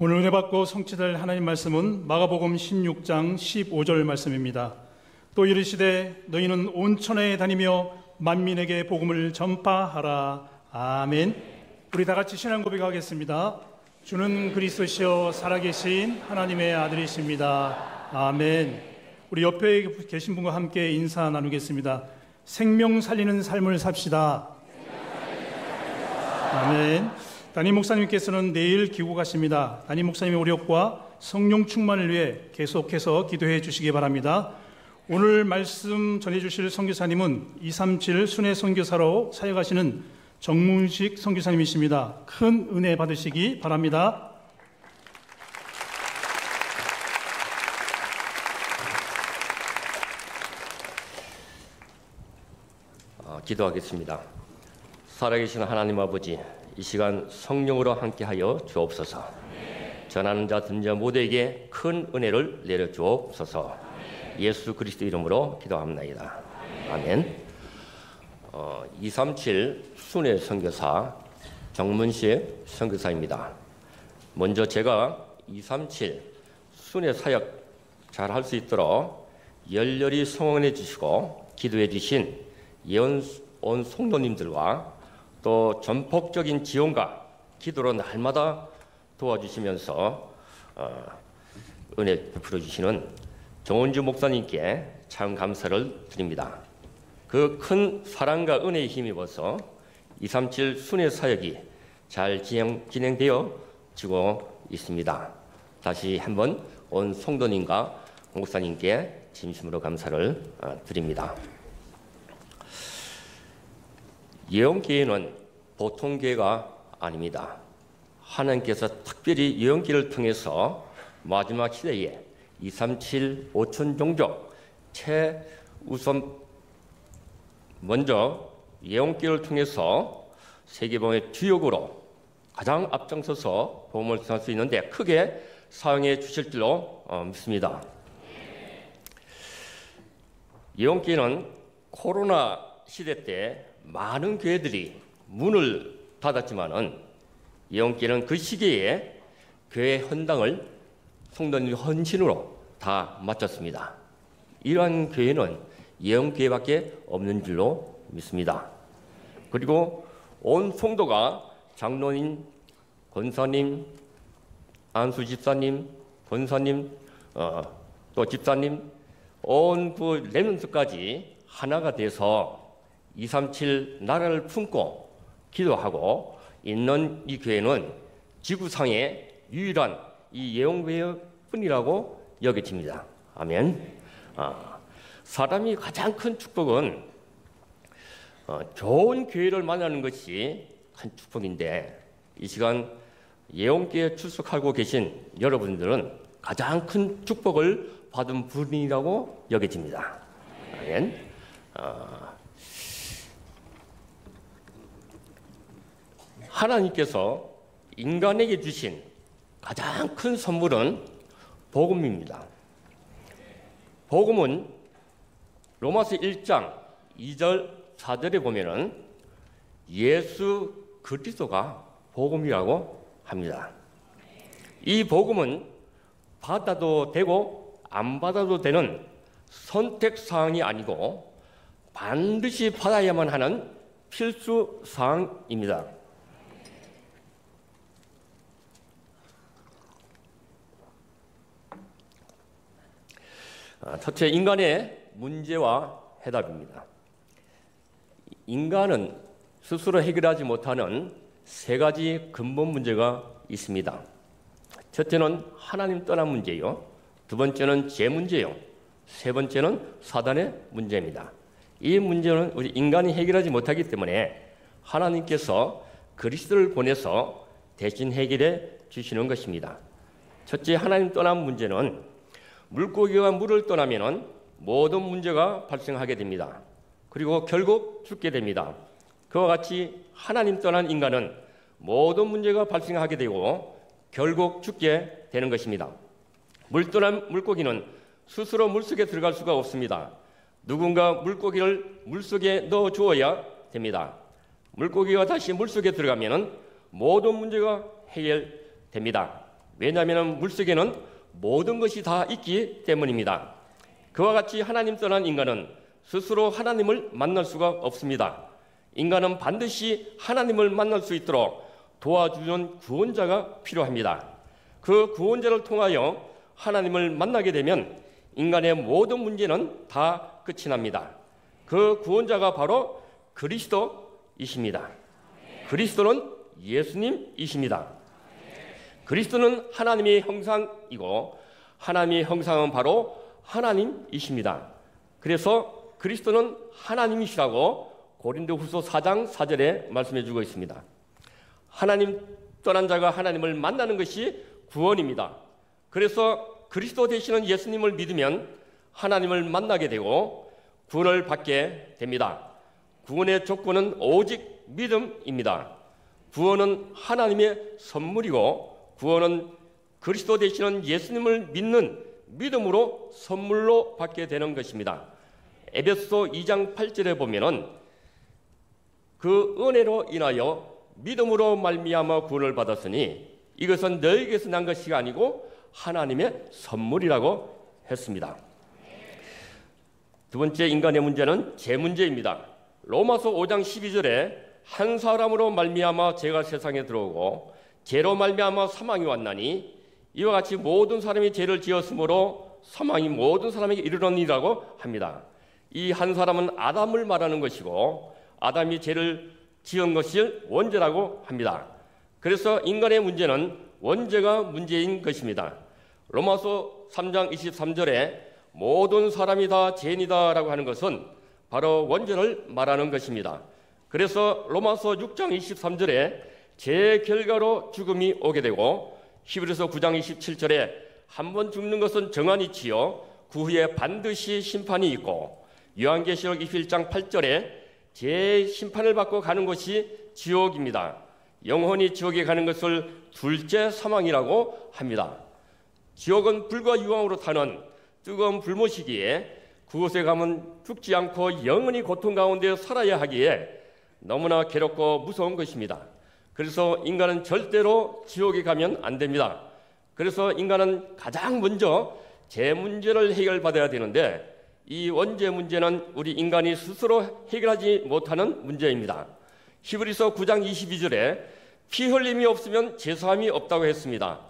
오늘 은혜 받고 성취될 하나님 말씀은 마가복음 16장 15절 말씀입니다. 또 이르시되 너희는 온 천하에 다니며 만민에게 복음을 전파하라. 아멘. 우리 다 같이 신앙 고백하겠습니다. 주는 그리스도시여 살아계신 하나님의 아들이십니다. 아멘. 우리 옆에 계신 분과 함께 인사 나누겠습니다. 생명 살리는 삶을 삽시다. 아멘. 담임 목사님께서는 내일 귀국하십니다. 담임 목사님의 오력과 성령 충만을 위해 계속해서 기도해 주시기 바랍니다. 오늘 말씀 전해주실 선교사님은 237 순회 선교사로 사역하시는 정문식 선교사님이십니다. 큰 은혜 받으시기 바랍니다. 기도하겠습니다. 살아계신 하나님 아버지, 이 시간 성령으로 함께하여 주옵소서. 네. 전하는 자 듣는 자 모두에게 큰 은혜를 내려주옵소서. 네. 예수 그리스도 이름으로 기도합니다. 네. 아멘. 237 순회 선교사 정문식 선교사입니다. 먼저 제가 237 순회 사역 잘할 수 있도록 열렬히 성원해 주시고 기도해 주신 예언 성도님들과 또 전폭적인 지원과 기도로 날마다 도와주시면서 은혜 베풀어 주시는 정은주 목사님께 참 감사를 드립니다. 그 큰 사랑과 은혜에 힘입어서 237 순회 사역이 잘 진행되어지고 있습니다. 다시 한번 온 성도님과 목사님께 진심으로 감사를 드립니다. 예언교회는 보통 교회가 아닙니다. 하나님께서 특별히 예언교회를 통해서 마지막 시대에 237 5천 종족 최우선 먼저 예언교회를 통해서 세계복음의 주역으로 가장 앞장서서 복음을 전할 수 있는데 크게 사용해 주실 줄로 믿습니다. 예언교회는 코로나 시대 때 많은 교회들이 문을 닫았지만은 예언교회는 그 시기에 교회 헌당을 성도님의 헌신으로 다 마쳤습니다. 이러한 교회는 예언교회밖에 없는 줄로 믿습니다. 그리고 온 성도가 장로님, 권사님, 안수 집사님, 권사님, 또 집사님, 온 그 레몬스까지 하나가 돼서 237 나라를 품고 기도하고 있는 이 교회는 지구상의 유일한 이 예언교회뿐이라고 여겨집니다. 아멘. 사람이 가장 큰 축복은 좋은 교회를 만나는 것이 큰 축복인데 이 시간 예언교회에 출석하고 계신 여러분들은 가장 큰 축복을 받은 분이라고 여겨집니다. 아멘. 하나님께서 인간에게 주신 가장 큰 선물은 복음입니다. 복음은 로마서 1장 2절 4절에 보면은 예수 그리스도가 복음이라고 합니다. 이 복음은 받아도 되고 안 받아도 되는 선택사항이 아니고 반드시 받아야만 하는 필수사항입니다. 첫째, 인간의 문제와 해답입니다. 인간은 스스로 해결하지 못하는 세 가지 근본 문제가 있습니다. 첫째는 하나님 떠난 문제요. 두 번째는 죄 문제요. 세 번째는 사단의 문제입니다. 이 문제는 우리 인간이 해결하지 못하기 때문에 하나님께서 그리스도를 보내서 대신 해결해 주시는 것입니다. 첫째, 하나님 떠난 문제는 물고기가 물을 떠나면 모든 문제가 발생하게 됩니다. 그리고 결국 죽게 됩니다. 그와 같이 하나님 떠난 인간은 모든 문제가 발생하게 되고 결국 죽게 되는 것입니다. 물 떠난 물고기는 스스로 물속에 들어갈 수가 없습니다. 누군가 물고기를 물속에 넣어 주어야 됩니다. 물고기가 다시 물속에 들어가면 모든 문제가 해결됩니다. 왜냐하면 물속에는 모든 것이 다 있기 때문입니다. 그와 같이 하나님 떠난 인간은 스스로 하나님을 만날 수가 없습니다. 인간은 반드시 하나님을 만날 수 있도록 도와주는 구원자가 필요합니다. 그 구원자를 통하여 하나님을 만나게 되면 인간의 모든 문제는 다 끝이 납니다. 그 구원자가 바로 그리스도이십니다. 그리스도는 예수님이십니다. 그리스도는 하나님의 형상이고 하나님의 형상은 바로 하나님이십니다. 그래서 그리스도는 하나님이시라고 고린도후서 4장 4절에 말씀해주고 있습니다. 하나님 떠난 자가 하나님을 만나는 것이 구원입니다. 그래서 그리스도 되시는 예수님을 믿으면 하나님을 만나게 되고 구원을 받게 됩니다. 구원의 조건은 오직 믿음입니다. 구원은 하나님의 선물이고 구원은 그리스도 되시는 예수님을 믿는 믿음으로 선물로 받게 되는 것입니다. 에베소서 2장 8절에 보면은 그 은혜로 인하여 믿음으로 말미암아 구원을 받았으니 이것은 너희에게서 난 것이 아니고 하나님의 선물이라고 했습니다. 두 번째 인간의 문제는 제 문제입니다. 로마서 5장 12절에 한 사람으로 말미암아 죄가 세상에 들어오고 죄로 말미암아 사망이 왔나니 이와 같이 모든 사람이 죄를 지었으므로 사망이 모든 사람에게 이르렀느니라고 합니다. 이 한 사람은 아담을 말하는 것이고 아담이 죄를 지은 것을 원죄라고 합니다. 그래서 인간의 문제는 원죄가 문제인 것입니다. 로마서 3장 23절에 모든 사람이 다 죄인이다라고 하는 것은 바로 원죄를 말하는 것입니다. 그래서 로마서 6장 23절에 죄의 결과로 죽음이 오게 되고 히브리서 9장 27절에 한 번 죽는 것은 정한이치요 그 후에 반드시 심판이 있고 요한계시록 21장 8절에 죄의 심판을 받고 가는 것이 지옥입니다. 영혼이 지옥에 가는 것을 둘째 사망이라고 합니다. 지옥은 불과 유황으로 타는 뜨거운 불못이기에 그곳에 가면 죽지 않고 영원히 고통 가운데 살아야 하기에 너무나 괴롭고 무서운 것입니다. 그래서 인간은 절대로 지옥에 가면 안 됩니다. 그래서 인간은 가장 먼저 죄 문제를 해결받아야 되는데 이 원죄 문제는 우리 인간이 스스로 해결하지 못하는 문제입니다. 히브리서 9장 22절에 피 흘림이 없으면 죄 사함이 없다고 했습니다.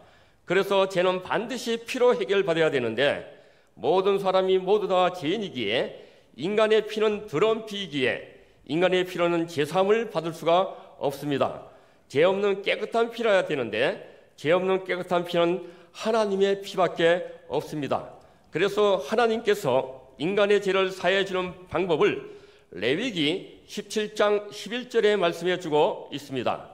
그래서 죄는 반드시 피로 해결받아야 되는데 모든 사람이 모두 다 죄인이기에 인간의 피는 더러운 피이기에 인간의 피로는 죄 사함을 받을 수가 없습니다. 죄 없는 깨끗한 피라야 되는데 죄 없는 깨끗한 피는 하나님의 피밖에 없습니다. 그래서 하나님께서 인간의 죄를 사해 주는 방법을 레위기 17장 11절에 말씀해 주고 있습니다.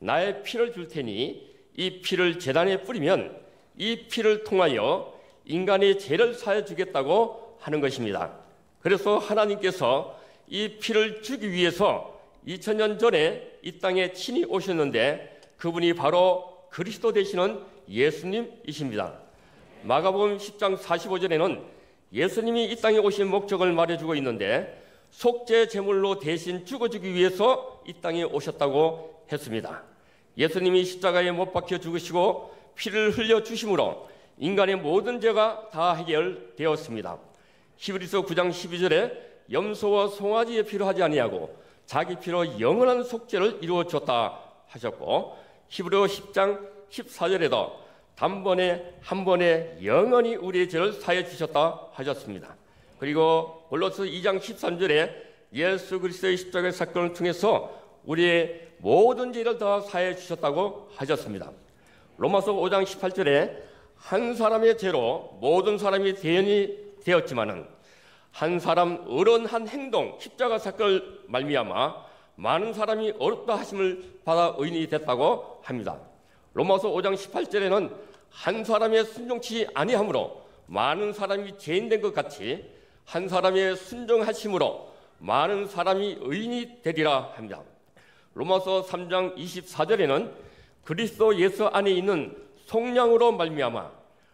나의 피를 줄 테니 이 피를 제단에 뿌리면 이 피를 통하여 인간의 죄를 사해 주겠다고 하는 것입니다. 그래서 하나님께서 이 피를 주기 위해서 2000년 전에 이 땅에 친히 오셨는데 그분이 바로 그리스도 되시는 예수님이십니다. 마가복음 10장 45절에는 예수님이 이 땅에 오신 목적을 말해주고 있는데 속죄 제물로 대신 죽어주기 위해서 이 땅에 오셨다고 했습니다. 예수님이 십자가에 못 박혀 죽으시고 피를 흘려주심으로 인간의 모든 죄가 다 해결되었습니다. 히브리서 9장 12절에 염소와 송아지의 피로 하지 아니하고 자기 피로 영원한 속죄를 이루어줬다 하셨고 히브리서 10장 14절에도 단번에 한 번에 영원히 우리의 죄를 사해 주셨다 하셨습니다. 그리고 골로새 2장 13절에 예수 그리스도의 십자가의 사건을 통해서 우리의 모든 죄를 다 사해 주셨다고 하셨습니다. 로마서 5장 18절에 한 사람의 죄로 모든 사람이 대연이 되었지만은 한 사람 어른한 행동 십자가 사건을 말미암아 많은 사람이 어렵다 하심을 받아 의인이 됐다고 합니다. 로마서 5장 18절에는 한 사람의 순종치 아니함으로 많은 사람이 죄인된 것 같이 한 사람의 순종하심으로 많은 사람이 의인이 되리라 합니다. 로마서 3장 24절에는 그리스도 예수 안에 있는 속량으로 말미암아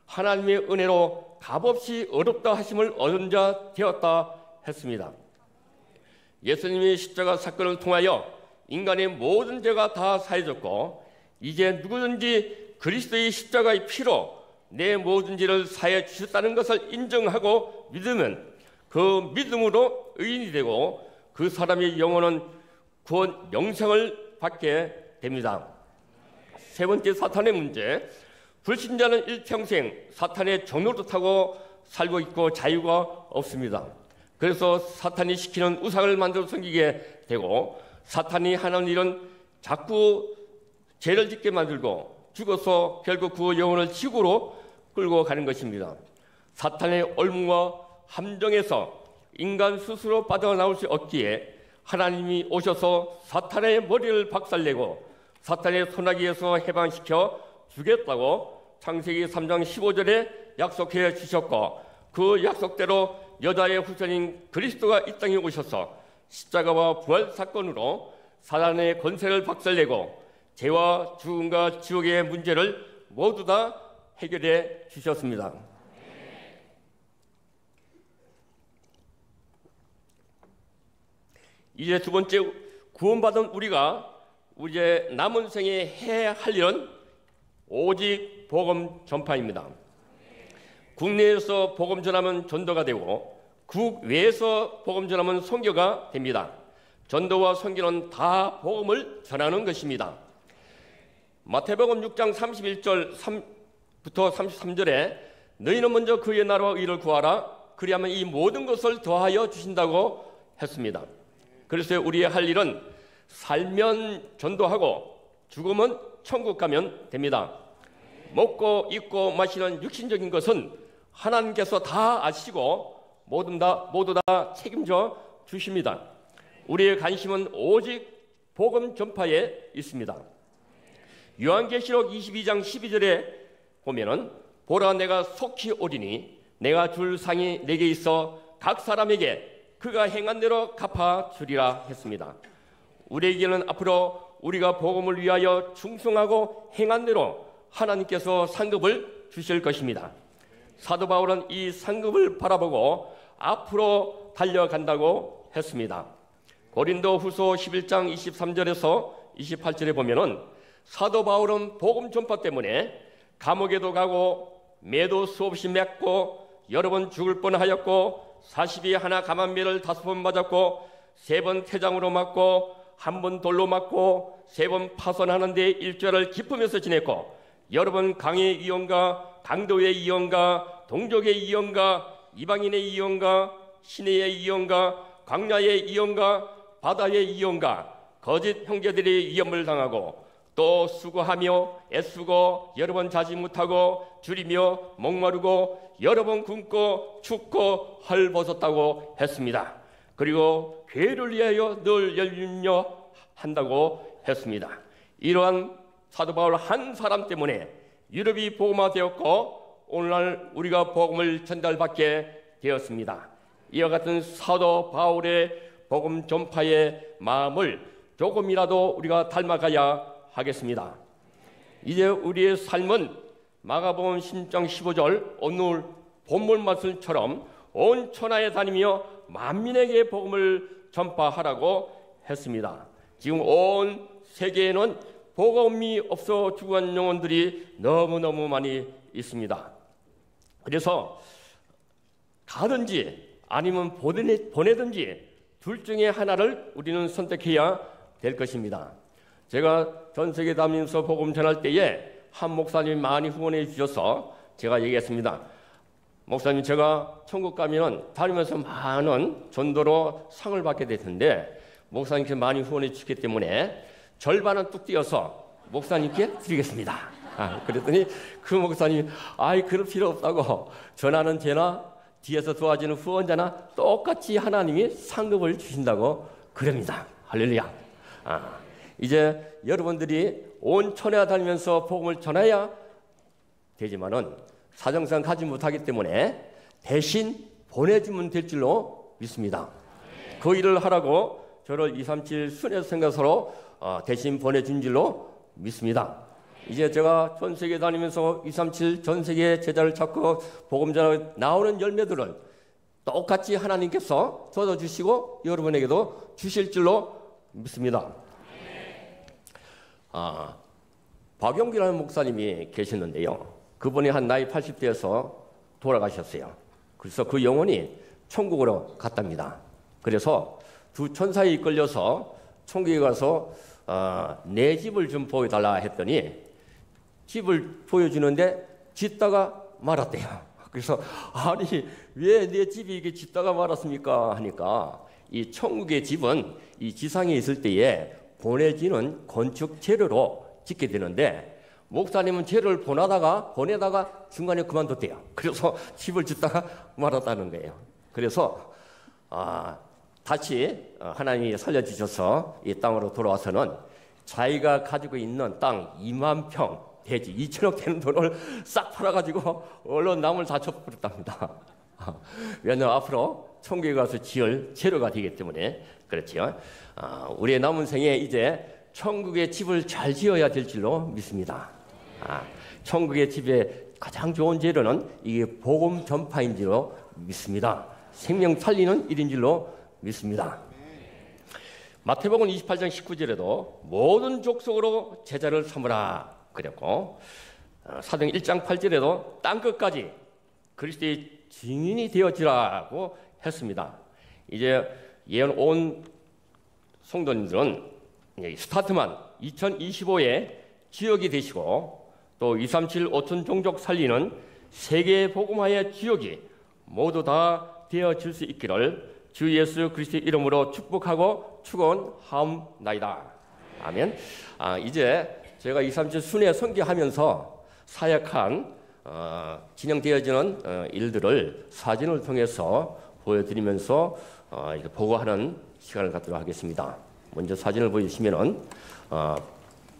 하나님의 은혜로 값없이 어렵다 하심을 얻은 자 되었다 했습니다. 예수님의 십자가 사건을 통하여 인간의 모든 죄가 다 사해졌고 이제 누구든지 그리스도의 십자가의 피로 내 모든 죄를 사해 주셨다는 것을 인정하고 믿으면 그 믿음으로 의인이 되고 그 사람의 영혼은 구원 영생을 받게 됩니다. 세 번째, 사탄의 문제. 불신자는 일평생 사탄의 종로를 타고 살고 있고 자유가 없습니다. 그래서 사탄이 시키는 우상을 만들어 섬기게 되고, 사탄이 하는 일은 자꾸 죄를 짓게 만들고 죽어서 결국 그 영혼을 지구로 끌고 가는 것입니다. 사탄의 올무와 함정에서 인간 스스로 빠져나올 수 없기에 하나님이 오셔서 사탄의 머리를 박살내고 사탄의 소나기에서 해방시켜 주겠다고 창세기 3장 15절에 약속해 주셨고, 그 약속대로 여자의 후손인 그리스도가 이 땅에 오셔서 십자가와 부활 사건으로 사단의 권세를 박살내고 죄와 죽음과 지옥의 문제를 모두 다 해결해 주셨습니다. 이제 두 번째, 구원받은 우리가 이제 남은 생에 해야 할 일은 오직 복음 전파입니다. 국내에서 복음 전하면 전도가 되고 국외에서 복음 전하면 선교가 됩니다. 전도와 선교는 다 복음을 전하는 것입니다. 마태복음 6장 31절부터 33절에 너희는 먼저 그의 나라와 의를 구하라, 그리하면 이 모든 것을 더하여 주신다고 했습니다. 그래서 우리의 할 일은 살면 전도하고 죽으면 천국 가면 됩니다. 먹고 입고 마시는 육신적인 것은 하나님께서 다 아시고 모두 다 책임져 주십니다. 우리의 관심은 오직 복음 전파에 있습니다. 요한계시록 22장 12절에 보면은 보라 내가 속히 오리니 내가 줄 상이 내게 있어 각 사람에게 그가 행한 대로 갚아주리라 했습니다. 우리에게는 앞으로 우리가 복음을 위하여 충성하고 행한 대로 하나님께서 상급을 주실 것입니다. 사도 바울은 이 상급을 바라보고 앞으로 달려간다고 했습니다. 고린도 후서 11장 23절에서 28절에 보면은 사도 바울은 복음 전파 때문에 감옥에도 가고 매도 수없이 맺고 여러 번 죽을 뻔하였고 40이 하나 감한 매를 5번 맞았고 3번 태장으로 맞고 1번 돌로 맞고 3번 파선하는 데 일주일을 기쁘면서 지냈고 여러 번 강의 이언과 강도의 이언과 동족의 이언과 이방인의 이언과 시내의 이언과 광야의 이언과 바다의 이언과 거짓 형제들이 위험을 당하고 또 수고하며 애쓰고 여러 번 자지 못하고 줄이며 목마르고 여러 번 굶고 춥고 헐벗었다고 했습니다. 그리고 교회를 위하여 늘 열려 한다고 했습니다. 이러한 사도 바울 한 사람 때문에 유럽이 복음화되었고 오늘날 우리가 복음을 전달받게 되었습니다. 이와 같은 사도 바울의 복음 전파의 마음을 조금이라도 우리가 닮아가야 하겠습니다. 이제 우리의 삶은 마가복음 10장 15절 오늘 본문 말씀처럼 온 천하에 다니며 만민에게 복음을 전파하라고 했습니다. 지금 온 세계에는 복음이 없어 죽은 영혼들이 너무너무 많이 있습니다. 그래서 가든지 아니면 보내든지 둘 중에 하나를 우리는 선택해야 될 것입니다. 제가 전 세계 다니면서 복음 전할 때에 한 목사님이 많이 후원해 주셔서 제가 얘기했습니다. 목사님, 제가 천국 가면 다니면서 많은 전도로 상을 받게 될 텐데 목사님께 많이 후원해 주셨기 때문에 절반은 뚝 떼어서 목사님께 드리겠습니다. 그랬더니 그 목사님이 그럴 필요 없다고, 전하는 제나 뒤에서 도와주는 후원자나 똑같이 하나님이 상급을 주신다고 그럽니다. 할렐루야. 이제 여러분들이 온 천하 다니면서 복음을 전해야 되지만은 사정상 가지 못하기 때문에 대신 보내주면 될 줄로 믿습니다. 그 일을 하라고 저를 237 순회 생각서로 대신 보내준 줄로 믿습니다. 이제 제가 전 세계 다니면서 237 전 세계 제자를 찾고 복음전에 나오는 열매들을 똑같이 하나님께서 쏟아주시고 여러분에게도 주실 줄로 믿습니다. 박용기라는 목사님이 계셨는데요. 그분이 한 나이 80대에서 돌아가셨어요. 그래서 그 영혼이 천국으로 갔답니다. 그래서 두 천사에 이끌려서 천국에 가서 내 집을 좀 보여달라 했더니 집을 보여주는데 짓다가 말았대요. 그래서 아니 왜 내 집이 이게 짓다가 말았습니까 하니까 이 천국의 집은 이 지상에 있을 때에 보내지는 건축 재료로 짓게 되는데 목사님은 재료를 보내다가 중간에 그만뒀대요. 그래서 집을 짓다가 말았다는 거예요. 그래서 다시 하나님이 살려주셔서 이 땅으로 돌아와서는 자기가 가지고 있는 땅 2만 평 돼지 2천억 되는 돈을 싹 팔아가지고 얼른 남을 다 쳐버렸답니다. 왜냐하면 앞으로 천국에 가서 지을 재료가 되기 때문에 그렇지요. 우리의 남은 생에 이제 천국의 집을 잘 지어야 될 줄로 믿습니다. 천국의 집의 가장 좋은 재료는 이게 복음 전파인 줄로 믿습니다. 생명 살리는 일인 줄로 믿습니다. 마태복음 28장 19절에도 모든 족속으로 제자를 삼으라 그랬고 사도행 1장 8절에도 땅끝까지 그리스도의 증인이 되어지라고 했습니다. 이제 예언 온 성도님들은 스타트만 2025에 지역이 되시고 또 237 5천 종족 살리는 세계 복음화의 지역이 모두 다 되어질 수 있기를 주 예수 그리스도의 이름으로 축복하고 축원하옵나이다. 아멘. 이제 제가 237 순회 선교하면서 사역한 진행되어지는 일들을 사진을 통해서 보여드리면서 이렇게 보고하는 시간을 갖도록 하겠습니다. 먼저 사진을 보시면은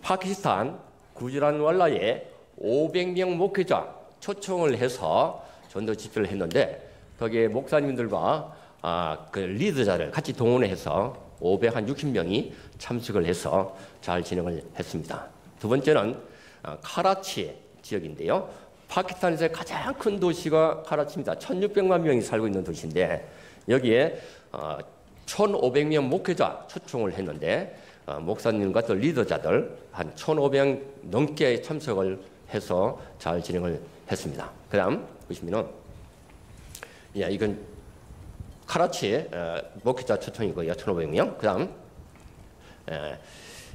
파키스탄 구즈란왈라에 500명 목회자 초청을 해서 전도 집회를 했는데 거기에 목사님들과 그 리더자를 같이 동원해서 560명이 참석을 해서 잘 진행을 했습니다. 두 번째는 카라치 지역인데요. 파키스탄에서 가장 큰 도시가 카라치입니다. 1600만 명이 살고 있는 도시인데 여기에 1,500명 목회자 초청을 했는데 목사님과 또 리더자들 한 1,500 넘게 참석을 해서 잘 진행을 했습니다. 그 다음 보시면은 이건 카라치 목회자 초청이고요. 1,500명. 그 다음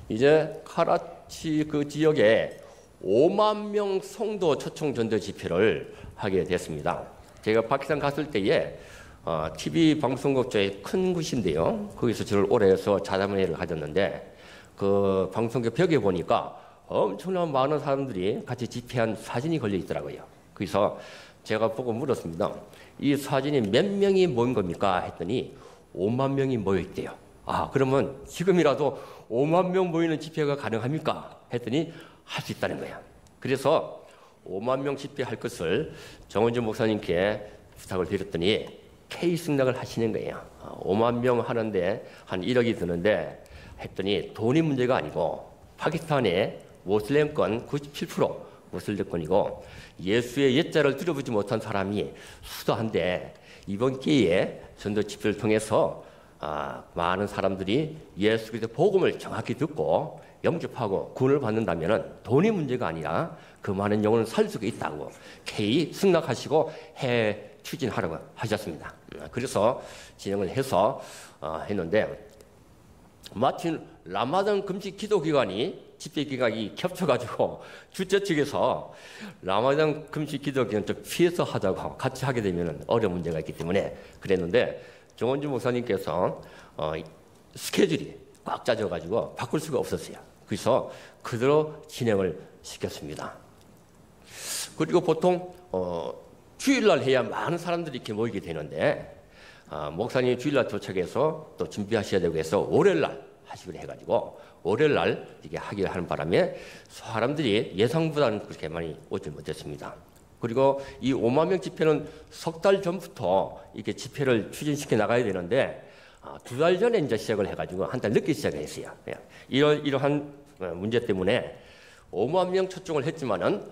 이제 카라치 그 지역에 5만 명 성도 초청 전도 집회를 하게 됐습니다. 제가 파키스탄 갔을 때에 TV 방송국 저의 큰 곳인데요. 거기서 저를 오래해서 자담회를 가졌는데 그 방송국 벽에 보니까 엄청난 많은 사람들이 같이 집회한 사진이 걸려 있더라고요. 그래서 제가 보고 물었습니다. 이 사진이 몇 명이 모인 겁니까? 했더니 5만 명이 모여있대요. 그러면 지금이라도 5만 명 모이는 집회가 가능합니까? 했더니 할 수 있다는 거예요. 그래서 5만 명 집회할 것을 정은주 목사님께 부탁을 드렸더니 K 승낙을 하시는 거예요. 5만 명 하는데 한 1억이 드는데 했더니 돈이 문제가 아니고 파키스탄의 모슬렘권 97% 모슬렘권이고 예수의 옛자를 들여보지 못한 사람이 수도한데 이번 기회에 전도 집회를 통해서 많은 사람들이 예수 그리스도 복음을 정확히 듣고 영접하고 구원을 받는다면 돈이 문제가 아니라 그 많은 영혼을 살 수가 있다고 K 승낙하시고 해 추진하라고 하셨습니다. 그래서 진행을 해서 했는데 마침 라마단 금식 기도 기간이 집회 기간이 겹쳐가지고 주최 측에서 라마단 금식 기도 기간 좀 피해서 하자고 같이 하게 되면 어려운 문제가 있기 때문에 그랬는데 정원진 목사님께서 스케줄이 꽉 짜져가지고 바꿀 수가 없었어요. 그래서 그대로 진행을 시켰습니다. 그리고 보통 주일날 해야 많은 사람들이 이렇게 모이게 되는데 목사님이 주일날 도착해서 또 준비하셔야 되고 해서 월요일날 하시기로 해가지고 월요일날 이게 하기로 하는 바람에 사람들이 예상보다는 그렇게 많이 오질 못했습니다. 그리고 이 5만 명 집회는 석 달 전부터 이렇게 집회를 추진시켜 나가야 되는데 두 달 전에 이제 시작을 해가지고 한 달 늦게 시작했어요. 이러한 문제 때문에 5만 명 초청을 했지만은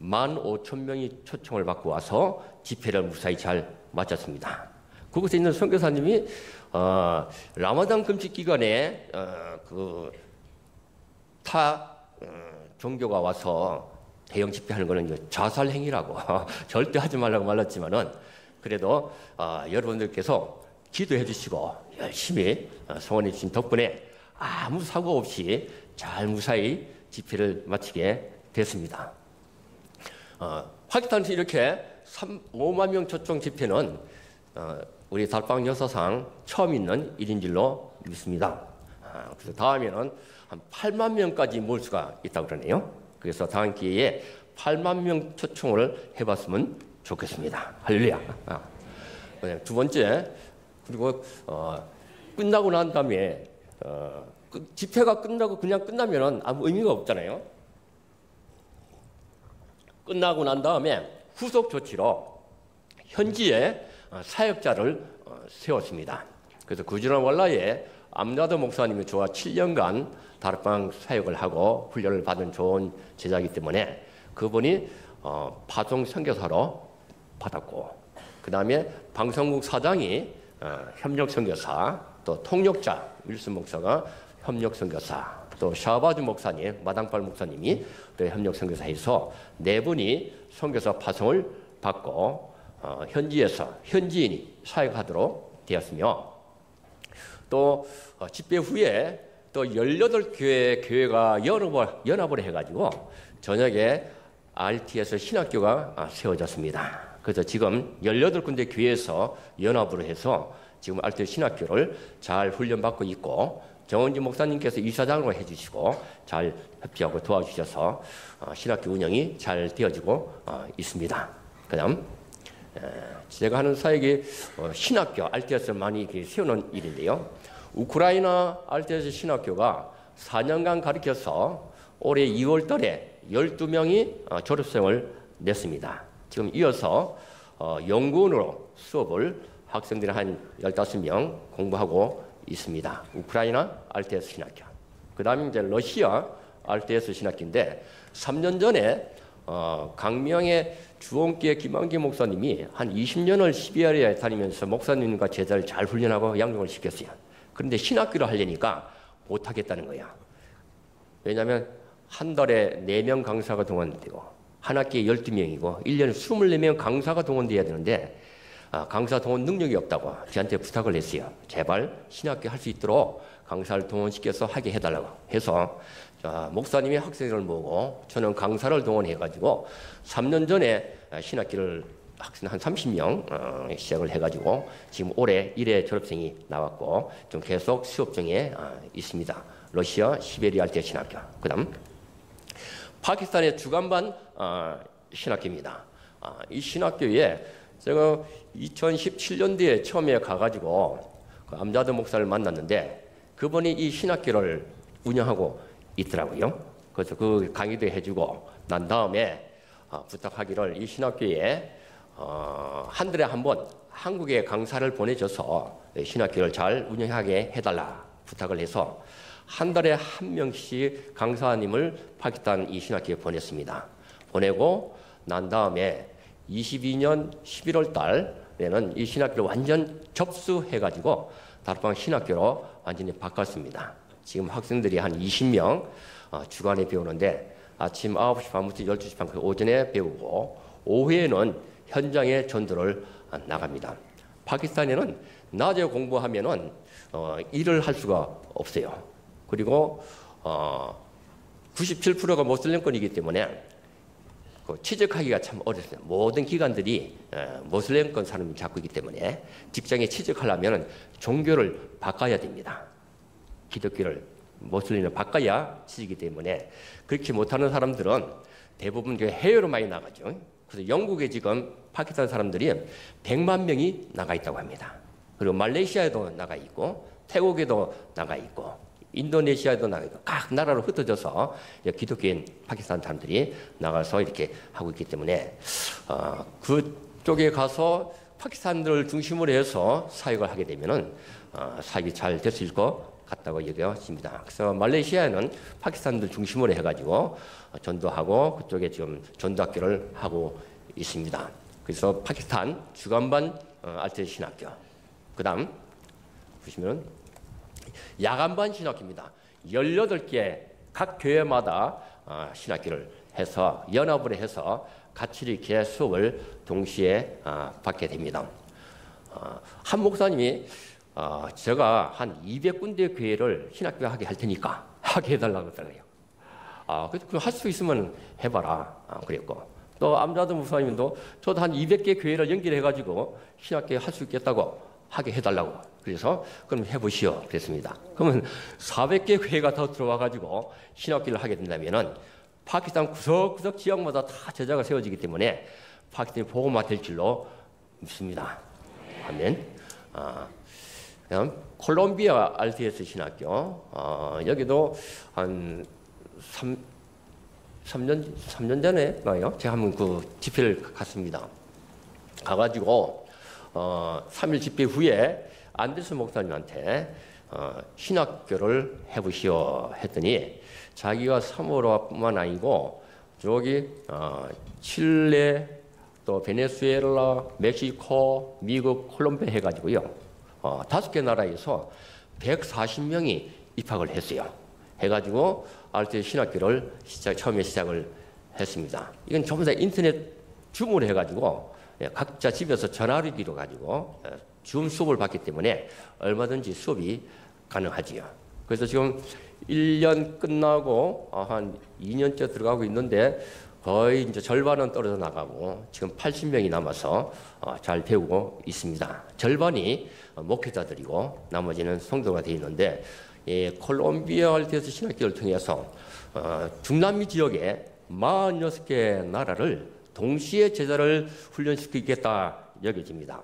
15,000명이 초청을 받고 와서 집회를 무사히 잘 마쳤습니다. 그곳에 있는 선교사님이 라마단 금식 기간에 타 종교가 와서 대형 집회하는 거는 자살 행위라고 절대 하지 말라고 말랐지만은 그래도 여러분들께서 기도해 주시고 열심히 성원해 주신 덕분에 아무 사고 없이 잘 무사히 집회를 마치게 됐습니다. 파키스탄에서 이렇게 5만 명 초청 집회는 우리 달빵 역사상 처음 있는 일인 줄로 믿습니다. 그래서 다음에는 한 8만 명까지 모을 수가 있다고 그러네요. 그래서 다음 기회에 8만 명 초청을 해봤으면 좋겠습니다. 할렐루야. 두 번째, 그리고 끝나고 난 다음에 집회가 끝나고 그냥 끝나면 아무 의미가 없잖아요. 끝나고 난 다음에 후속 조치로 현지에 사역자를 세웠습니다. 그래서 구즈란왈라에 암나드 목사님이 저와 7년간 다락방 사역을 하고 훈련을 받은 좋은 제자이기 때문에 그분이 파송 선교사로 받았고, 그 다음에 방송국 사장이 협력 선교사, 또 통역자 윌슨 목사가 협력 선교사, 또 샤바주 목사님, 마당발 목사님이 또 협력 선교사에서 네 분이 선교사 파송을 받고 현지에서 현지인이 사역하도록 되었으며, 또 집회 후에 또 18교회 교회가 연합을 해가지고 저녁에 RTS 신학교가 세워졌습니다. 그래서 지금 18군데 교회에서 연합으로 해서 지금 RTS 신학교를 잘 훈련받고 있고, 정은진 목사님께서 이사장으로 해주시고 잘 협조하고 도와주셔서 신학교 운영이 잘 되어지고 있습니다. 그 다음 제가 하는 사역이 신학교 RTS를 많이 세우는 일인데요. 우크라이나 RTS 신학교가 4년간 가르쳐서 올해 2월 달에 12명이 졸업생을 냈습니다. 지금 이어서 연구원으로 수업을 학생들이 한 15명 공부하고 있습니다. 우크라이나 RTS 신학교. 그 다음에 이제 러시아 RTS 신학교인데 3년 전에 강명의 주원계 김한기 목사님이 한 20년을 시베리아에 다니면서 목사님과 제자를 잘 훈련하고 양육을 시켰어요. 그런데 신학교를 하려니까 못하겠다는 거야. 왜냐하면 한 달에 4명 강사가 동원되고 한 학기에 12명이고 1년에 24명 강사가 동원돼야 되는데 강사 동원 능력이 없다고 저한테 부탁을 했어요. 제발 신학교 할 수 있도록 강사를 동원시켜서 하게 해달라고 해서 목사님이 학생들을 모으고 저는 강사를 동원해가지고 3년 전에 신학기를 학생 한 30명 시작을 해가지고 지금 올해 1회 졸업생이 나왔고 좀 계속 수업 중에 있습니다. 러시아 시베리아 RTS 신학교. 그 다음 파키스탄의 주간반 신학교입니다. 이 신학교에 제가 2017년도에 처음에 가가지고 그 암자드 목사를 만났는데 그분이 이 신학교를 운영하고 있더라고요. 그래서 그 강의도 해주고 난 다음에 부탁하기를 이 신학교에 한 달에 한 번 한국에 강사를 보내줘서 신학교를 잘 운영하게 해달라 부탁을 해서 한 달에 한 명씩 강사님을 파키스탄 이 신학교에 보냈습니다. 보내고 난 다음에 22년 11월 달에는 이 신학교를 완전 접수해가지고 다락방 신학교로 완전히 바꿨습니다. 지금 학생들이 한 20명 주간에 배우는데 아침 9시 반부터 12시 반까지 오전에 배우고 오후에는 현장에 전도를 나갑니다. 파키스탄에는 낮에 공부하면은 일을 할 수가 없어요. 그리고 97%가 모슬림권이기 때문에 취직하기가 참 어렵습니다. 모든 기관들이 모슬림권 사람을 잡고 있기 때문에 직장에 취직하려면 종교를 바꿔야 됩니다. 기독교를 모슬림을 바꿔야 취직이기 때문에 그렇게 못하는 사람들은 대부분 해외로 많이 나가죠. 그래서 영국에 지금 파키스탄 사람들이 100만 명이 나가 있다고 합니다. 그리고 말레이시아에도 나가 있고 태국에도 나가 있고 인도네시아에도 나가 있고 각 나라로 흩어져서 기독교인 파키스탄 사람들이 나가서 이렇게 하고 있기 때문에 그쪽에 가서 파키스탄을 중심으로 해서 사역을 하게 되면은 사역이 잘 됐을 것 같다고 얘기했습니다. 그래서 말레이시아에는 파키스탄들 중심으로 해가지고 전도하고 그쪽에 지금 전도학교를 하고 있습니다. 그래서 파키스탄 주간반 RTS 신학교. 그 다음 보시면 야간반 신학교입니다. 18개 각 교회마다 신학기를 해서 연합을 해서 같이 이렇게 수업을 동시에 받게 됩니다. 한 목사님이 제가 한 200군데 교회를 신학교 하게 할 테니까 하게 해달라고 하더라고요. 그래서 그걸 할 수 있으면 해봐라 그랬고, 또 암자드 목사님도 저도 한 200개 교회를 연결해가지고 신학교 할 수 있겠다고 하게 해달라고. 그래서 그럼 해보시오 그랬습니다. 그러면 400개 교회가 더 들어와가지고 신학교를 하게 된다면은 파키스탄 구석구석 지역마다 다 제자가 세워지기 때문에 파키스탄이 복음화 될 줄로 믿습니다. 아멘. 그다음 콜롬비아 RTS 신학교, 여기도 한 3년 전에 나요. 제가 한번 그 집회를 갔습니다. 가가지고 3일 집회 후에 안데스 목사님한테 신학교를 해보시오 했더니 자기가 사모라뿐만 아니고 저기 칠레, 또 베네수엘라, 멕시코, 미국, 콜롬비아 해가지고요 5개 나라에서 140명이 입학을 했어요. 해가지고 알트 신학교를 처음에 시작을 했습니다. 이건 전부 다 인터넷 줌으로 해가지고 각자 집에서 전화기로 가지고 줌 수업을 받기 때문에 얼마든지 수업이 가능하지요. 그래서 지금 1년 끝나고 한 2년째 들어가고 있는데 거의 이제 절반은 떨어져 나가고 지금 80명이 남아서 잘 배우고 있습니다. 절반이 목회자들이고 나머지는 성도가 되어 있는데, 콜롬비아 RTS 신학교를 통해서 중남미 지역에 46개 나라를 동시에 제자를 훈련시키겠다 여겨집니다.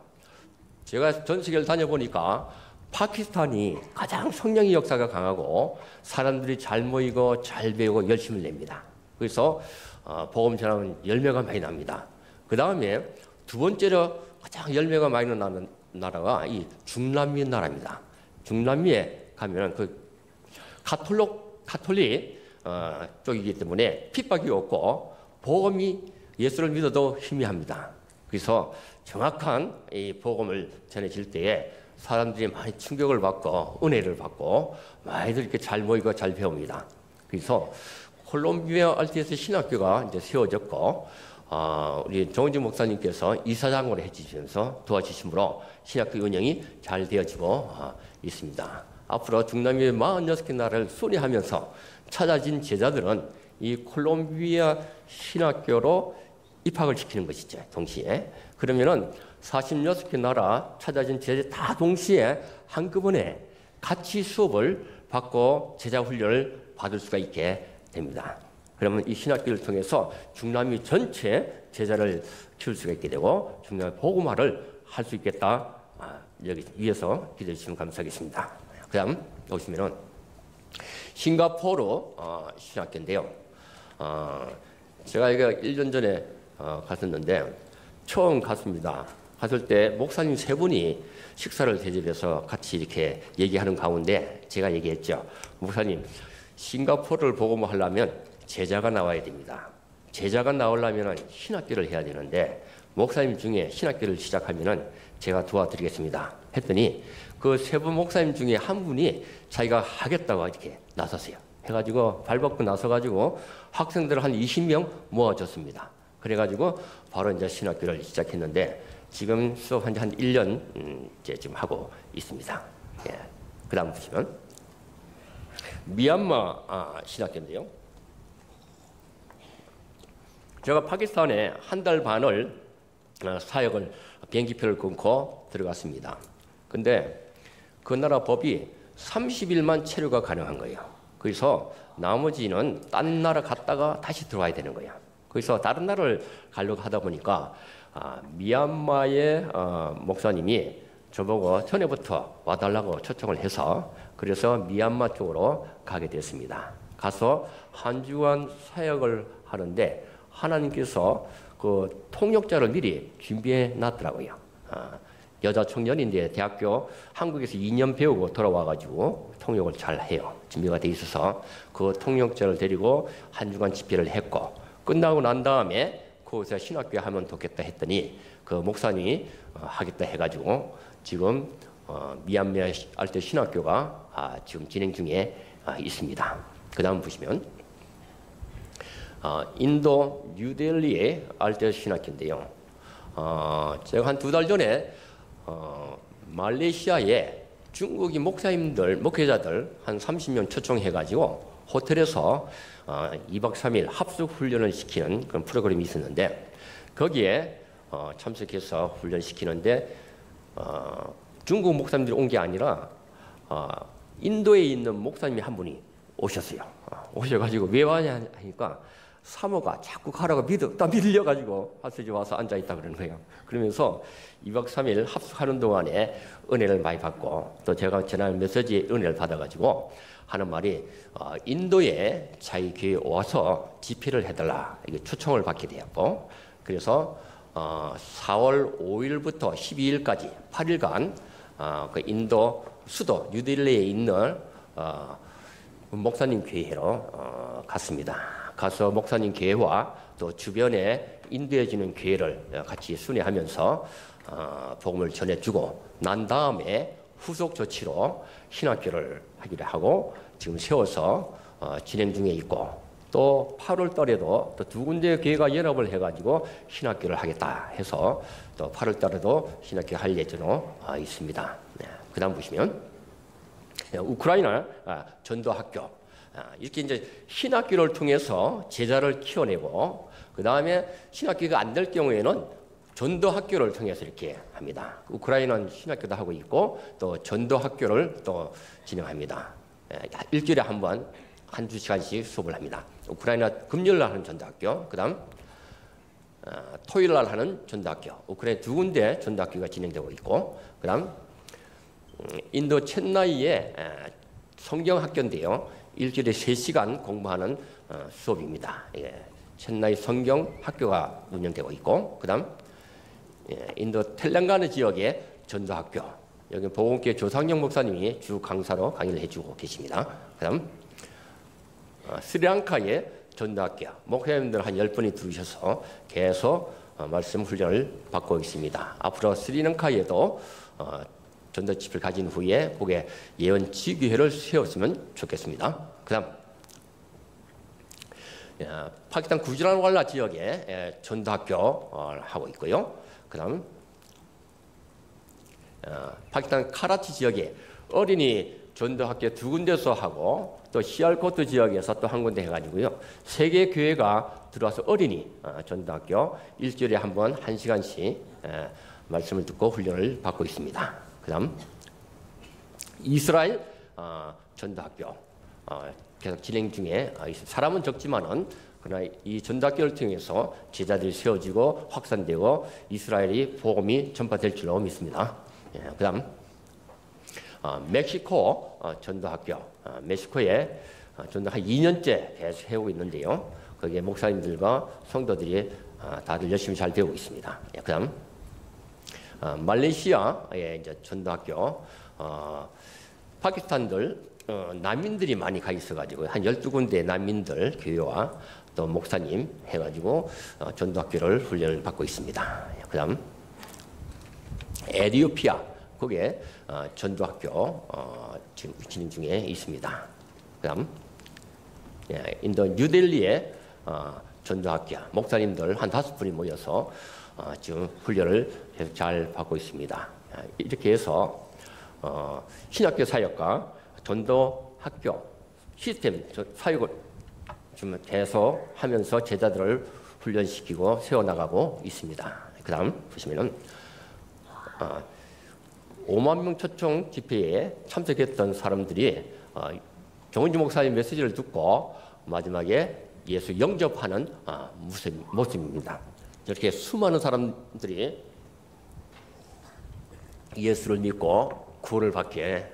제가 전 세계를 다녀보니까 파키스탄이 가장 성령의 역사가 강하고 사람들이 잘 모이고 잘 배우고 열심을 냅니다. 그래서 복음 전하면 열매가 많이 납니다. 그 다음에 두 번째로 가장 열매가 많이 나는 나라가 이 중남미 나라입니다. 중남미에 가면 그 가톨릭 쪽이기 때문에 핍박이 없고 복음이 예수를 믿어도 희미합니다. 그래서 정확한 이 복음을 전해질 때에 사람들이 많이 충격을 받고 은혜를 받고 많이들 이렇게 잘 모이고 잘 배웁니다. 그래서 콜롬비아 RTS 신학교가 이제 세워졌고, 우리 정은진 목사님께서 이사장으로 해주시면서 도와주심으로 신학교 운영이 잘 되어지고 있습니다. 앞으로 중남미의 46개 나라를 순회하면서 찾아진 제자들은 이 콜롬비아 신학교로 입학을 시키는 것이죠. 동시에 그러면은 46개 나라 찾아진 제자 다 동시에 한꺼번에 같이 수업을 받고 제자 훈련을 받을 수가 있게 됩니다. 그러면 이 신학교를 통해서 중남미 전체 제자를 키울 수가 있게 되고 중남미 복음화를 할 수 있겠다. 여기 위에서 기대해 주시면 감사하겠습니다. 그 다음 보시면은 싱가포르 신학교인데요. 제가 이거 1년 전에 갔었는데 처음 갔습니다. 갔을 때 목사님 3분이 식사를 대접해서 같이 이렇게 얘기하는 가운데 제가 얘기했죠. 목사님, 싱가포르를 복음화하려면 제자가 나와야 됩니다. 제자가 나오려면 신학교를 해야 되는데 목사님 중에 신학교를 시작하면 제가 도와드리겠습니다 했더니 그 3분 목사님 중에 한 분이 자기가 하겠다고 이렇게 나섰어요. 해가지고 발벗고 나서가지고 학생들을 한 20명 모아줬습니다. 그래가지고 바로 이제 신학교를 시작했는데 지금 수업한 지 한 1년 이제 지금 하고 있습니다. 예. 그 다음 보시면 미얀마 신학교인데요. 제가 파키스탄에 한 달 반을 사역을 비행기표를 끊고 들어갔습니다. 근데 그 나라 법이 30일만 체류가 가능한 거예요. 그래서 나머지는 다른 나라 갔다가 다시 들어와야 되는 거예요. 그래서 다른 나라를 가려고 하다 보니까 미얀마의 목사님이 저보고 전에부터 와달라고 초청을 해서 그래서 미얀마 쪽으로 가게 됐습니다. 가서 한 주간 사역을 하는데 하나님께서 그 통역자를 미리 준비해 놨더라고요. 여자 청년인데 대학교 한국에서 2년 배우고 돌아와가지고 통역을 잘 해요. 준비가 돼 있어서 그 통역자를 데리고 한 주간 집회를 했고 끝나고 난 다음에 거기서 신학교에 하면 좋겠다 했더니 그 목사님이 하겠다 해가지고 지금 미얀마 알트 신학교가 지금 진행 중에 있습니다. 그 다음 보시면 인도 뉴델리의 RTS 신학교인데요. 제가 한 2달 전에 말레이시아에 중국인 목사님들, 목회자들 한 30명 초청해가지고 호텔에서 2박 3일 합숙 훈련을 시키는 그런 프로그램이 있었는데, 거기에 참석해서 훈련시키는데 중국 목사님들이 온 게 아니라 인도에 있는 목사님이 한 분이 오셨어요. 오셔가지고 왜 와냐 하니까 사모가 자꾸 가라고 밀려가지고 하스지 와서 앉아있다 그러는 거예요. 그러면서 2박 3일 합숙하는 동안에 은혜를 많이 받고, 또 제가 전하는 메시지에 은혜를 받아가지고 하는 말이, 인도에 자기 교회에 와서 집회를 해달라, 이게 초청을 받게 되었고, 그래서 4월 5일부터 12일까지 8일간 그 인도 수도 뉴델리에 있는 목사님 교회로 갔습니다. 가서 목사님 교회와 또 주변에 인도에 지는 교회를 같이 순회하면서 복음을 전해주고, 난 다음에 후속 조치로 신학교를 하기로 하고 지금 세워서 진행 중에 있고, 또 8월 달에도 또 2군데 교회가 연합을 해가지고 신학교를 하겠다 해서 또 8월 달에도 신학교 할 예정으로 있습니다. 네. 그 다음 보시면 우크라이나 전도학교, 이렇게 이제 신학교를 통해서 제자를 키워내고, 그 다음에 신학교가 안 될 경우에는 전도학교를 통해서 이렇게 합니다. 우크라이나는 신학교도 하고 있고 또 전도학교를 또 진행합니다. 일주일에 한 번 한두 시간씩 수업을 합니다. 우크라이나 금요일날 하는 전도학교, 그 다음 토요일날 하는 전도학교, 우크라이나 2군데 전도학교가 진행되고 있고, 그 다음 인도 첸나이의 성경학교인데요, 일주일에 3시간 공부하는 수업입니다. 첸나이 성경학교가 운영되고 있고, 그 다음 인도 텔랑가나 지역의 전도학교, 여기 보건교회 조상영 목사님이 주 강사로 강의를 해주고 계십니다. 그 다음 스리랑카의 전도학교, 목사님들 한 10분이 들으셔서 계속 말씀 훈련을 받고 있습니다. 앞으로 스리랑카에도 전도집을 가진 후에 거기에 예언지교회를 세웠으면 좋겠습니다. 그 다음 파키스탄 구즈란왈라 지역에 전도학교를 하고 있고요. 그 다음 파키스탄 카라치 지역에 어린이 전도학교 2군데서 하고, 또 시알코트 지역에서 또 1군데 해가지고요, 3개 교회가 들어와서 어린이 전도학교 일주일에 한 번 1시간씩 말씀을 듣고 훈련을 받고 있습니다. 그 다음 이스라엘 전도학교 계속 진행 중에, 사람은 적지만은 그러나 이 전도학교를 통해서 제자들이 세워지고 확산되고 이스라엘이 복음이 전파될 줄로 믿습니다. 예, 그 다음 멕시코 전도학교, 멕시코에 전도 한 2년째 계속 해오고 있는데요, 거기에 목사님들과 성도들이 다들 열심히 잘 배우고 있습니다. 예, 그 다음 말레이시아의 이제 전도학교, 파키스탄들 난민들이 많이 가 있어가지고 한 12군데 난민들 교회와 또 목사님 해가지고 전도학교를 훈련을 받고 있습니다. 그 다음 에티오피아, 거기에 전도학교 지금 진행 중에 있습니다. 그 다음 인도 뉴델리에 전도학교, 목사님들 한 5분이 모여서 지금 훈련을 계속 잘 받고 있습니다. 이렇게 해서 신학교 사역과 전도학교 시스템 사역을 좀 계속 하면서 제자들을 훈련시키고 세워나가고 있습니다. 그 다음 보시면은 5만 명 초청 집회에 참석했던 사람들이 정은주 목사님 메시지를 듣고 마지막에 예수 영접하는 모습입니다. 이렇게 수많은 사람들이 예수를 믿고 구원을 받게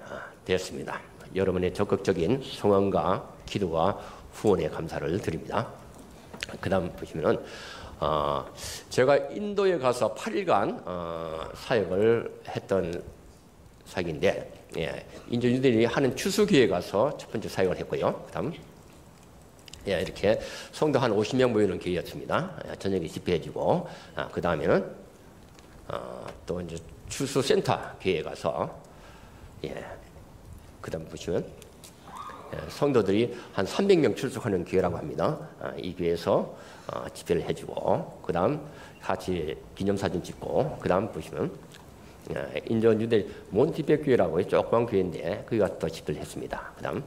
되었습니다. 여러분의 적극적인 성원과 기도와 후원에 감사를 드립니다. 그 다음 보시면은 제가 인도에 가서 8일간 사역을 했던 사역인데, 예, 인도인들이 하는 추수교회에 가서 첫 번째 사역을 했고요. 그 다음 이렇게 성도 한 50명 모이는 교회였습니다. 저녁에 집회해주고, 그 다음에는 또 이제 추수센터 교회에 가서, 예, 그 다음 보시면 성도들이 한 300명 출석하는 교회라고 합니다. 이 교회에서 집회를 해주고, 그 다음 같이 기념사진 찍고, 그 다음 보시면 인도 뉴델리 몬티백교회라고 조그만 교회인데 거기 가서 또 집회를 했습니다. 그 다음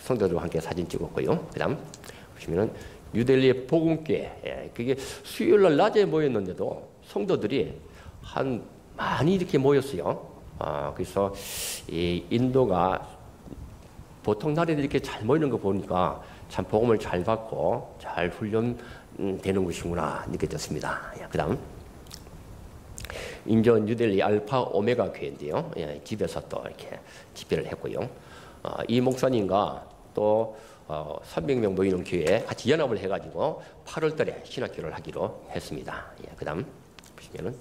성도들과 함께 사진 찍었고요. 그 다음 보시면은 뉴델리의 복음교회, 그게 수요일날 낮에 모였는데도 성도들이 한 많이 이렇게 모였어요. 그래서 이 인도가 보통 나라에 이렇게 잘 모이는 거 보니까 참 복음을 잘 받고 잘 훈련되는 곳이구나 느껴졌습니다. 그 다음 인도 뉴델리 알파 오메가 교회인데요. 집에서 또 이렇게 집회를 했고요. 이 목사님과 또 300명 모이는 교회에 같이 연합을 해가지고 8월달에 신학교를 하기로 했습니다. 그 다음 보시면은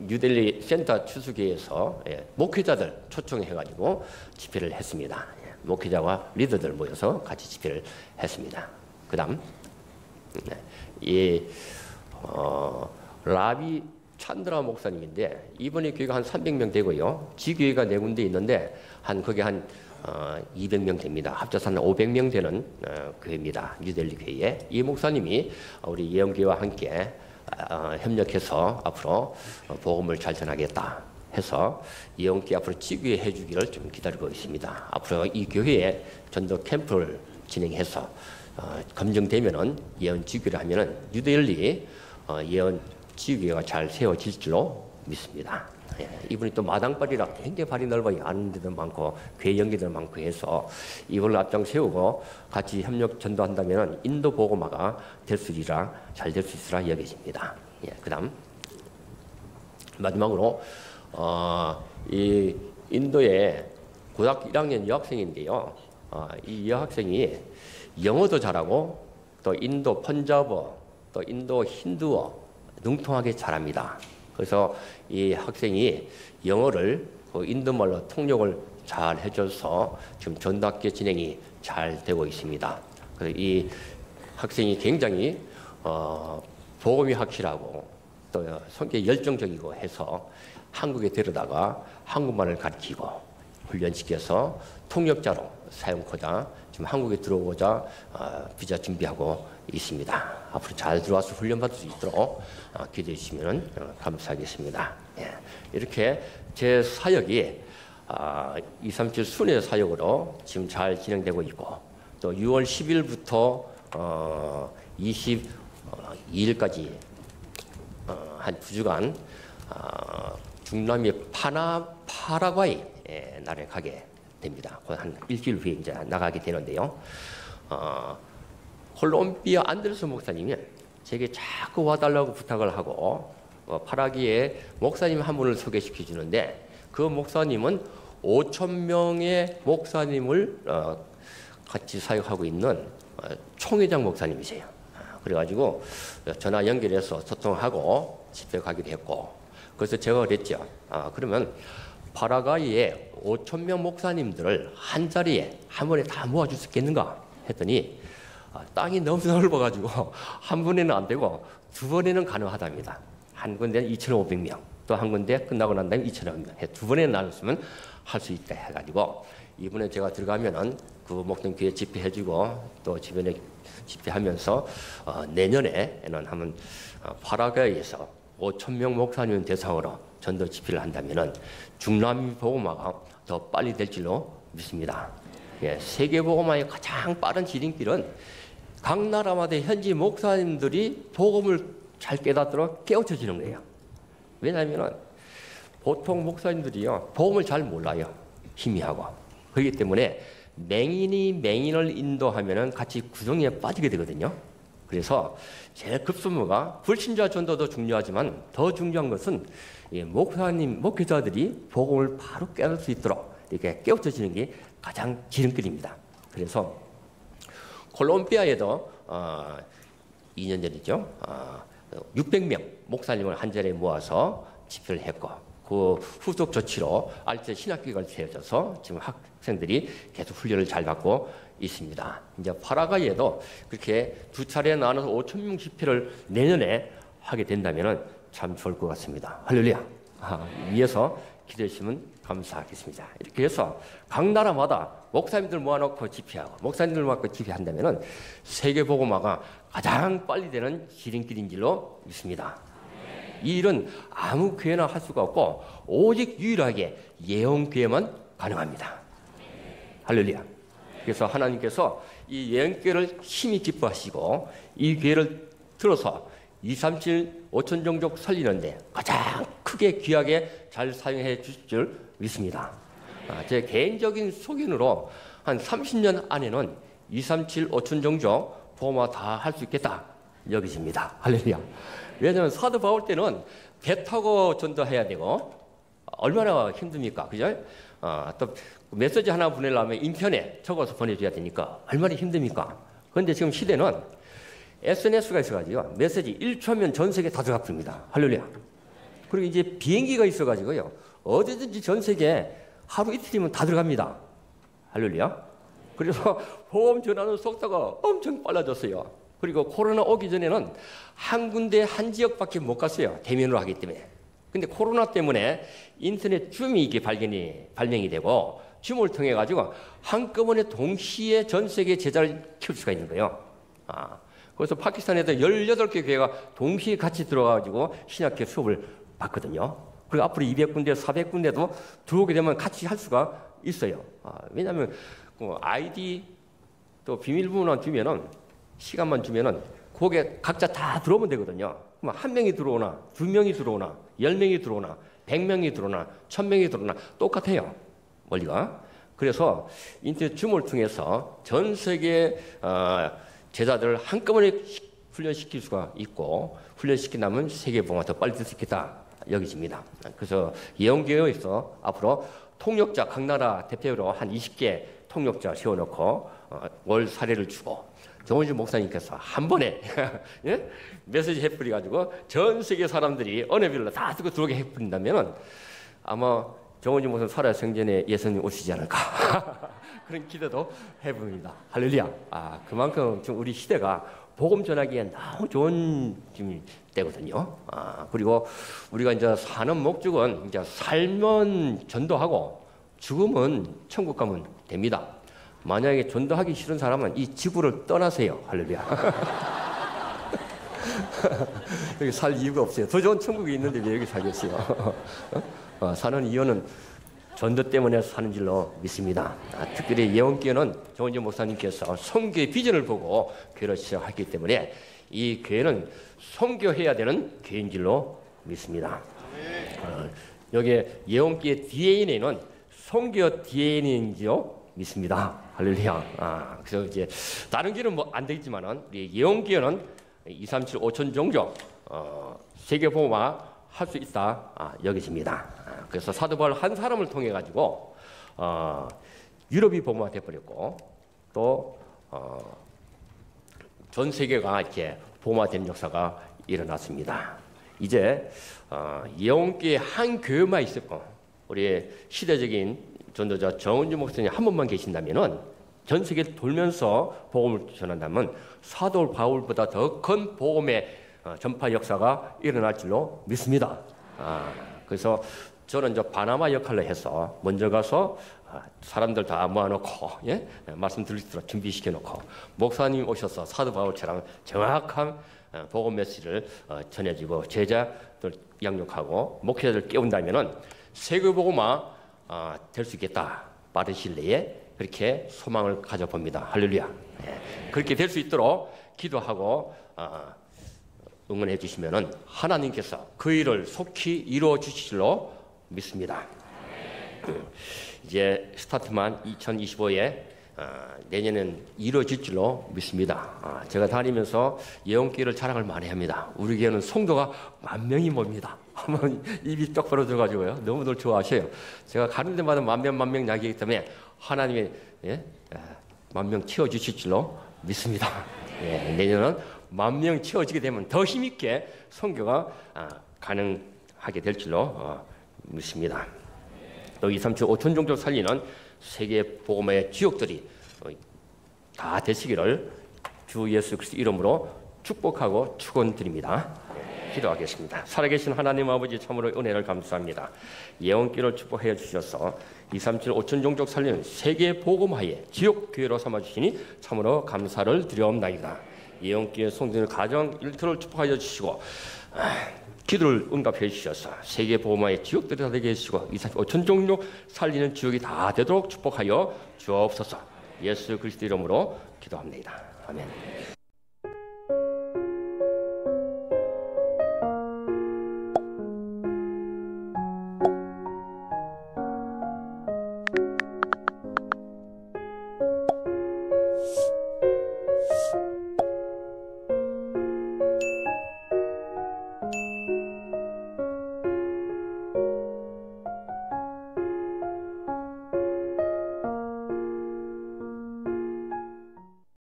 뉴델리 센터 추수교회에서 목회자들 초청해가지고 집회를 했습니다. 목회자와 리더들 모여서 같이 집회를 했습니다. 그 다음 라비 찬드라 목사님인데 이번에 교회가 한 300명 되고요. 지교회가 4군데 있는데 한 거기 한 200명 됩니다. 합쳐서 한 500명 되는 교회입니다. 뉴델리 교회에 이 목사님이 우리 예원교회와 함께 협력해서 앞으로 복음을 잘 전하겠다 해서 예원교회 앞으로 지교회 해주기를 좀 기다리고 있습니다. 앞으로 이 교회에 전도 캠프를 진행해서 검증되면은 예언 지교회를 하면은 뉴델리 예언 지교회가 잘 세워질 줄로 믿습니다. 예, 이분이 또 마당발이라 굉장히 발이 넓어요. 아는 데도 많고 교회 연계도 많고 해서 이분을 앞장 세우고 같이 협력 전도한다면 인도 복음화가 될 수 있으리라, 잘 될 수 있으라 여겨집니다. 예, 그 다음 마지막으로 이 인도의 고등학교 1학년 여학생인데요. 이 여학생이 영어도 잘하고 또 인도 펀자버 또 인도 힌두어 능통하게 잘합니다. 그래서 이 학생이 영어를 인도말로 통역을 잘 해줘서 지금 전도학교 진행이 잘 되고 있습니다. 그래서 이 학생이 굉장히 복음이 확실하고 또 성격이 열정적이고 해서 한국에 데려다가 한국말을 가르치고 훈련시켜서 통역자로 사용하고자 지금 한국에 들어오고자 비자 준비하고 있습니다. 앞으로 잘 들어와서 훈련받을 수 있도록 기도해 주시면 감사하겠습니다. 예. 이렇게 제 사역이 237 순회 사역으로 지금 잘 진행되고 있고 또 6월 10일부터 22일까지 한 2주간 중남미 파라과이 나라에 가게 됩니다. 한 일주일 후에 이제 나가게 되는데요. 콜롬비아 안드레스 목사님이 제게 자꾸 와달라고 부탁을 하고 파라과이에 목사님 한 분을 소개시켜 주는데 그 목사님은 5,000명의 목사님을 같이 사역하고 있는 총회장 목사님이세요. 그래가지고 전화 연결해서 소통하고 집에 가기도 했고 그래서 제가 그랬죠. 그러면 파라과이에 5,000명 목사님들을 한 자리에 한 번에 다 모아줄 수 있겠는가 했더니 땅이 너무 넓어가지고 한 번에는 안 되고 두 번에는 가능하답니다. 한 군데는 2,500명, 또 한 군데 끝나고 난 다음에 2,500명. 두 번에 나눴으면 할 수 있다 해가지고 이번에 제가 들어가면은 그 목동 교회 집회해주고 또 주변에 집회하면서 내년에는 한번 파라과이에서 5,000명 목사님 대상으로 전도 집회를 한다면은 중남미 복음화가 더 빨리 될 줄로 믿습니다. 예, 세계 복음화의 가장 빠른 지름길은 각 나라마다 현지 목사님들이 복음을 잘 깨닫도록 깨우쳐지는 거예요. 왜냐하면 보통 목사님들이요 복음을 잘 몰라요. 희미하고. 그렇기 때문에 맹인이 맹인을 인도하면은 같이 구덩이에 빠지게 되거든요. 그래서 제일 급선무가 불신자 전도도 중요하지만 더 중요한 것은 목사님, 목회자들이 복음을 바로 깨달을 수 있도록 이렇게 깨우쳐지는 게 가장 지름길입니다. 그래서 콜롬비아에도 2년 전이죠. 600명 목사님을 한 자리에 모아서 집회를 했고 그 후속 조치로 RTS 신학교가 세워져서 지금 학생들이 계속 훈련을 잘 받고 있습니다. 이제 파라과이에도 그렇게 두 차례 나눠서 5,000명 집회를 내년에 하게 된다면 참 좋을 것 같습니다. 할렐루야. 위에서 기대해 주시면 감사하겠습니다. 이렇게 해서 각 나라마다 목사님들 모아놓고 집회하고 목사님들 모아놓고 집회한다면 세계복음화가 가장 빨리 되는 지름길인 줄로 믿습니다. 이 일은 아무 교회나 할 수가 없고 오직 유일하게 예언교회만 가능합니다. 할렐루야. 그래서 하나님께서 이 예언교회를 심히 기뻐하시고 이 교회를 들어서 237 5천 종족 살리는데 가장 크게 귀하게 잘 사용해 주실 줄 믿습니다. 제 개인적인 소견으로 한 30년 안에는 237 5천 종족 보험화 다 할 수 있겠다 여기집니다. 할렐루야. 왜냐하면 사도 바울 때는 배 타고 전도해야 되고 얼마나 힘듭니까? 그죠? 또 메시지 하나 보내려면 인편에 적어서 보내줘야 되니까 얼마나 힘듭니까? 그런데 지금 시대는 SNS가 있어가지고요. 메시지 1초면 전 세계 다 들어갑니다. 할렐루야. 그리고 이제 비행기가 있어가지고요. 어디든지 전 세계 하루 이틀이면 다 들어갑니다. 할렐루야. 그래서 보험 전하는 속도가 엄청 빨라졌어요. 그리고 코로나 오기 전에는 한 군데 한 지역밖에 못 갔어요. 대면으로 하기 때문에. 근데 코로나 때문에 인터넷 줌이 이게 발명이 되고 줌을 통해 가지고 한꺼번에 동시에 전 세계 제자를 키울 수가 있는 거예요. 그래서 파키스탄에도 18개 교회가 동시에 같이 들어가지고 신학교 수업을 받거든요. 그리고 앞으로 200군데, 400군데도 들어오게 되면 같이 할 수가 있어요. 왜냐하면 아이디 또 비밀번호만 주면은 시간만 주면은 거기에 각자 다 들어오면 되거든요. 그럼 한 명이 들어오나, 두 명이 들어오나, 10명이 들어오나, 100명이 들어오나, 1000명이 들어오나 똑같아요. 원리가. 그래서 인터넷 줌을 통해서 전 세계 제자들을 한꺼번에 훈련시킬 수가 있고 훈련시키면 세계복음화가 더 빨리 될 수 있겠다 여기집니다. 그래서 예언교회에서 앞으로 통역자 각 나라 대표로 한 20개 통역자 세워놓고 월 사례를 주고 정원진 목사님께서 한 번에 예? 메시지 해버려가지고 전 세계 사람들이 언어별로 다 듣고 들어오게 해버린다면 아마 정원진 목사님 살아 생전에 예수님 오시지 않을까 그런 기대도 해봅니다. 할렐루야. 그만큼 지금 우리 시대가 복음 전하기에 너무 좋은 때거든요. 그리고 우리가 이제 사는 목적은 이제 살면 전도하고 죽으면 천국 가면 됩니다. 만약에 전도하기 싫은 사람은 이 지구를 떠나세요. 할렐루야. 여기 살 이유가 없어요. 더 좋은 천국이 있는데 왜 여기 살겠어요? 사는 이유는 전도 때문에 사는 줄로 믿습니다. 특별히 예언교회는 정은주 목사님께서 선교의 비전을 보고 교회를 시작했기 때문에 이 교회는 선교해야 되는 교회인 줄로 믿습니다. 여기에 예언교회 DNA는 선교 DNA인 줄로 믿습니다. 할렐루야. 그래서 이제 다른 교회는 뭐 안 되겠지만은 우리 예언교회는 237 5천 종족 세계복음화 할 수 있다 여기집니다. 그래서 사도 바울 한 사람을 통해 가지고 유럽이 복음화 돼버렸고 또 전 세계가 이렇게 복음화된 역사가 일어났습니다. 이제 예언교회 한 교회만 있었고 우리 시대적인 전도자 정은주 목사님 한 분만 계신다면은 전 세계를 돌면서 복음을 전한다면 사도 바울보다 더 큰 복음의 전파 역사가 일어날 줄로 믿습니다. 그래서 저는 저 파나마 역할로 해서 먼저 가서 사람들 다 모아놓고 예? 말씀 들리도록 준비시켜놓고 목사님 오셔서 사도 바울처럼 정확한 복음 메시지를 전해주고 제자들 양육하고 목회자들 깨운다면은 세계 복음화 될 수 있겠다. 빠른 시일 내에 그렇게 소망을 가져봅니다. 할렐루야. 예. 그렇게 될 수 있도록 기도하고 응원해 주시면은 하나님께서 그 일을 속히 이루어 주실로 믿습니다. 이제 스타트만 2025에 내년엔 이루어질 줄로 믿습니다. 제가 다니면서 예언교회를 자랑을 많이 합니다. 우리 교회는 성도가 10,000명이 봅니다. 한번 입이 똑바로 들어가지고요. 너무들 좋아하셔요. 제가 가는 데마다 10,000 이야기이기 때문에 하나님의 10,000명 채워주실 줄로 믿습니다. 예, 내년은 10,000명 채워지게 되면 더 힘있게 선교가 가능하게 될 줄로 믿습니다. 또 237 5천 종족 살리는 세계 복음의 지역들이 다 되시기를 주 예수 그리스도 이름으로 축복하고 축원드립니다. 기도하겠습니다. 살아계신 하나님 아버지, 참으로 은혜를 감사합니다. 예언기를 축복해 주셔서 237 5천 종족 살리는 세계 복음화의 지역교회로 삼아주시니 참으로 감사를 드려옵나이다. 예언기의 성전을 가정 일터를 축복하여 주시고 기도를 응답해 주셔서 세계 복음화의 지역들이 다 되게 해주시고 237 5천 종족 살리는 지역이 다 되도록 축복하여 주옵소서. 예수 그리스도 이름으로 기도합니다. 아멘.